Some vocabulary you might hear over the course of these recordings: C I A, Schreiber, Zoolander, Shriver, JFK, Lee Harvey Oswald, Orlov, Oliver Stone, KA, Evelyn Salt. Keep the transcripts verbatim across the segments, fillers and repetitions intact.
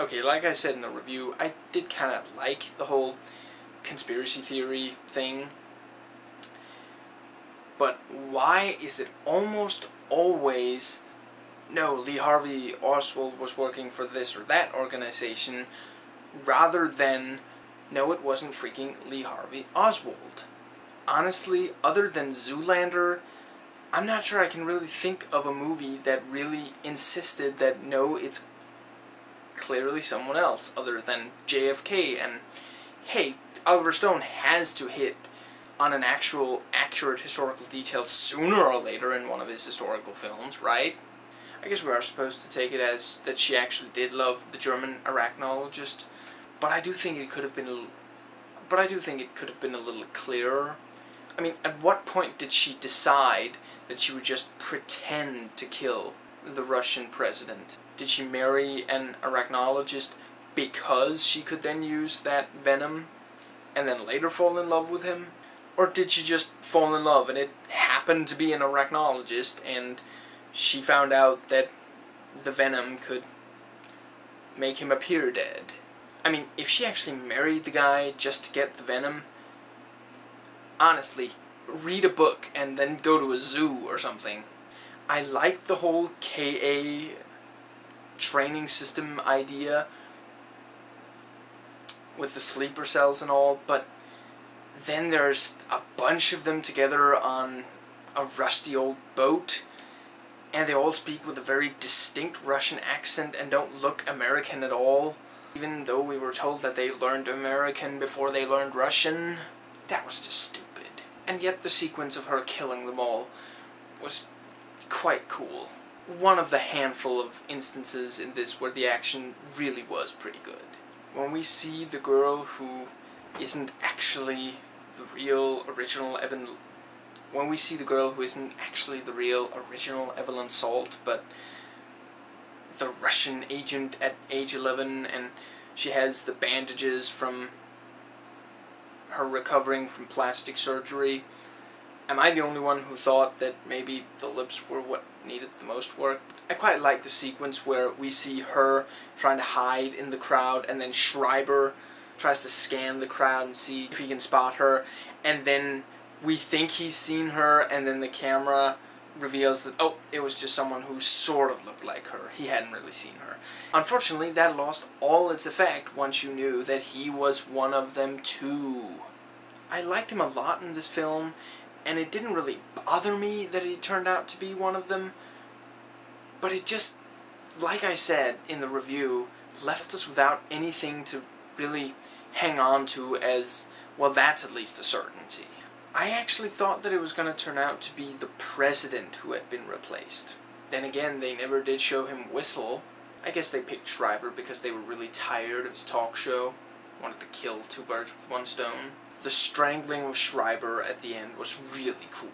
okay, like I said in the review, I did kind of like the whole conspiracy theory thing. But why is it almost always, no, Lee Harvey Oswald was working for this or that organization, rather than, no, it wasn't freaking Lee Harvey Oswald? Honestly, other than Zoolander, I'm not sure I can really think of a movie that really insisted that, no, it's clearly someone else other than J F K. And, hey, Oliver Stone has to hit on an actual accurate historical detail sooner or later in one of his historical films, right? I guess we are supposed to take it as that she actually did love the German arachnologist, but I do think it could have been a, but I do think it could have been a little clearer. I mean, at what point did she decide that she would just pretend to kill the Russian president? Did she marry an arachnologist because she could then use that venom and then later fall in love with him? Or did she just fall in love and it happened to be an arachnologist and she found out that the venom could make him appear dead? I mean, if she actually married the guy just to get the venom, honestly, read a book and then go to a zoo or something. I like the whole K A training system idea with the sleeper cells and all, but then there's a bunch of them together on a rusty old boat, and they all speak with a very distinct Russian accent and don't look American at all, even though we were told that they learned American before they learned Russian. That was just stupid. And yet the sequence of her killing them all was quite cool. One of the handful of instances in this where the action really was pretty good. When we see the girl who isn't actually the real original Evan when we see the girl who isn't actually the real original Evelyn Salt, but the Russian agent at age eleven, and she has the bandages from her recovering from plastic surgery. Am I the only one who thought that maybe the lips were what needed the most work? I quite like the sequence where we see her trying to hide in the crowd, and then Schreiber tries to scan the crowd and see if he can spot her, and then we think he's seen her, and then the camera reveals that, oh, it was just someone who sort of looked like her. He hadn't really seen her. Unfortunately, that lost all its effect once you knew that he was one of them too. I liked him a lot in this film, and it didn't really bother me that he turned out to be one of them, but it just, like I said in the review, left us without anything to really hang on to as, well, that's at least a certainty. I actually thought that it was going to turn out to be the president who had been replaced. Then again, they never did show him whistle. I guess they picked Shriver because they were really tired of his talk show, wanted to kill two birds with one stone. The strangling of Schreiber at the end was really cool,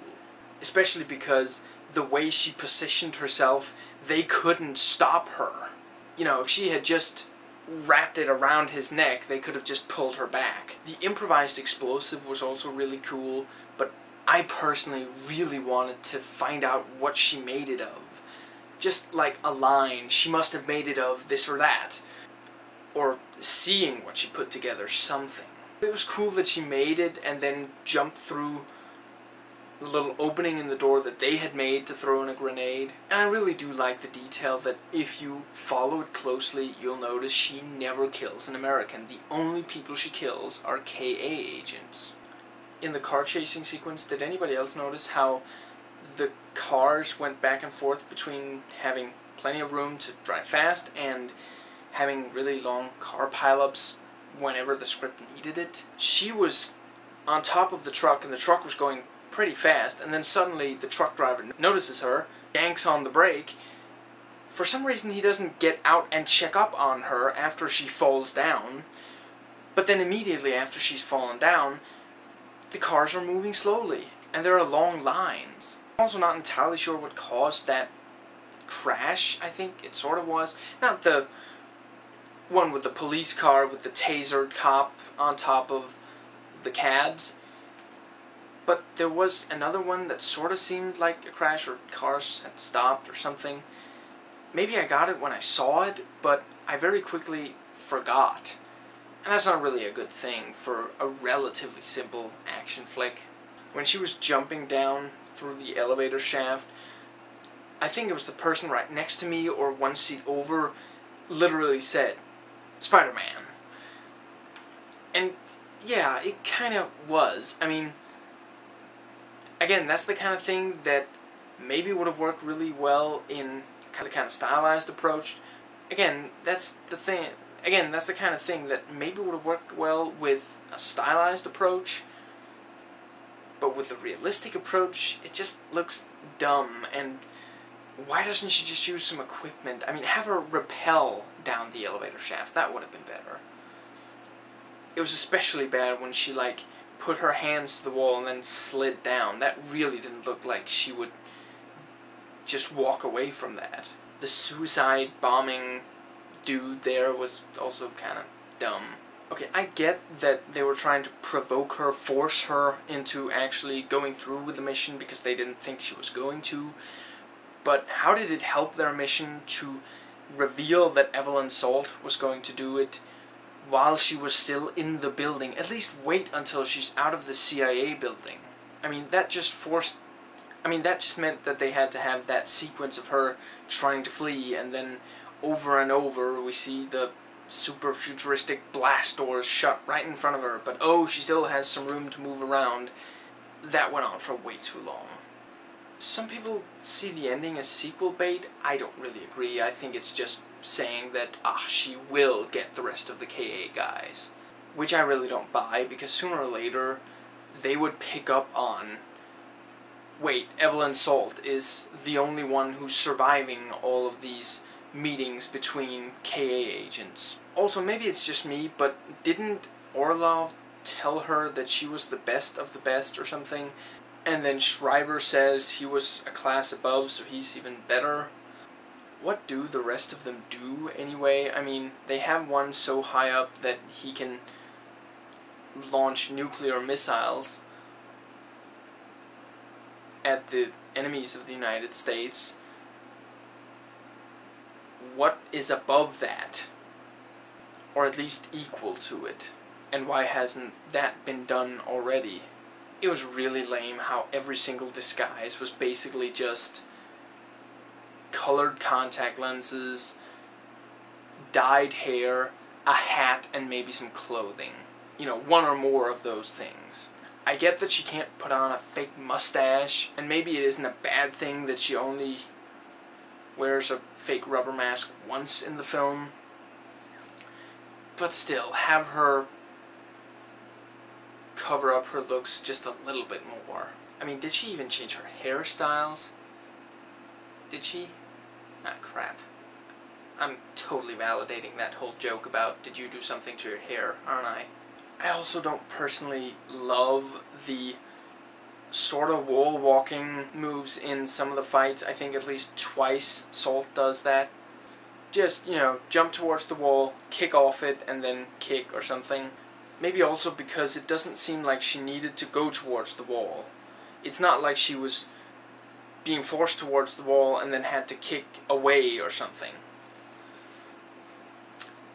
especially because the way she positioned herself, they couldn't stop her. You know, if she had just wrapped it around his neck, they could have just pulled her back. The improvised explosive was also really cool, but I personally really wanted to find out what she made it of. Just like a line, she must have made it of this or that, or seeing what she put together, something. It was cool that she made it and then jumped through the little opening in the door that they had made to throw in a grenade. And I really do like the detail that if you follow it closely, you'll notice she never kills an American. The only people she kills are K A agents. In the car chasing sequence, did anybody else notice how the cars went back and forth between having plenty of room to drive fast and having really long car pileups whenever the script needed it? She was on top of the truck, and the truck was going pretty fast, and then suddenly the truck driver notices her, yanks on the brake. For some reason he doesn't get out and check up on her after she falls down, but then immediately after she's fallen down, the cars are moving slowly, and there are long lines. I'm also not entirely sure what caused that crash. I think it sort of was. Not the one with the police car with the tasered cop on top of the cabs, but there was another one that sort of seemed like a crash, or cars had stopped or something. Maybe I got it when I saw it, but I very quickly forgot. And that's not really a good thing for a relatively simple action flick. When she was jumping down through the elevator shaft, I think it was the person right next to me or one seat over literally said, "Spider-Man." And yeah, it kind of was. I mean, again, that's the kind of thing that maybe would have worked really well in kind of kind of stylized approach. Again, that's the thing. Again, that's the kind of thing that maybe would have worked well with a stylized approach. But with a realistic approach, it just looks dumb. And why doesn't she just use some equipment? I mean, have her rappel down the elevator shaft. That would have been better. It was especially bad when she, like, put her hands to the wall and then slid down. That really didn't look like she would just walk away from that. The suicide bombing dude there was also kind of dumb. Okay, I get that they were trying to provoke her, force her into actually going through with the mission because they didn't think she was going to, but how did it help their mission to reveal that Evelyn Salt was going to do it while she was still in the building? At least wait until she's out of the C I A building. I mean, that just forced... I mean, that just meant that they had to have that sequence of her trying to flee, and then over and over we see the super futuristic blast doors shut right in front of her, but oh, she still has some room to move around. That went on for way too long. Some people see the ending as sequel bait. I don't really agree. I think it's just saying that, ah, she will get the rest of the K A guys. Which I really don't buy, because sooner or later they would pick up on, wait, Evelyn Salt is the only one who's surviving all of these meetings between K A agents. Also, maybe it's just me, but didn't Orlov tell her that she was the best of the best or something? And then Schreiber says he was a class above, so he's even better. What do the rest of them do, anyway? I mean, they have one so high up that he can launch nuclear missiles at the enemies of the United States. What is above that? Or at least equal to it? And why hasn't that been done already? It was really lame how every single disguise was basically just colored contact lenses, dyed hair, a hat, and maybe some clothing. You know, one or more of those things. I get that she can't put on a fake mustache, and maybe it isn't a bad thing that she only wears a fake rubber mask once in the film. But still, have her cover up her looks just a little bit more. I mean, did she even change her hairstyles? Did she? Ah, crap. I'm totally validating that whole joke about, did you do something to your hair, aren't I? I also don't personally love the sort of wall-walking moves in some of the fights. I think at least twice Salt does that. Just, you know, jump towards the wall, kick off it, and then kick or something. Maybe also because it doesn't seem like she needed to go towards the wall. It's not like she was being forced towards the wall and then had to kick away or something.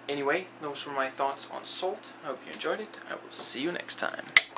Anyway, those were my thoughts on Salt. I hope you enjoyed it. I will see you next time.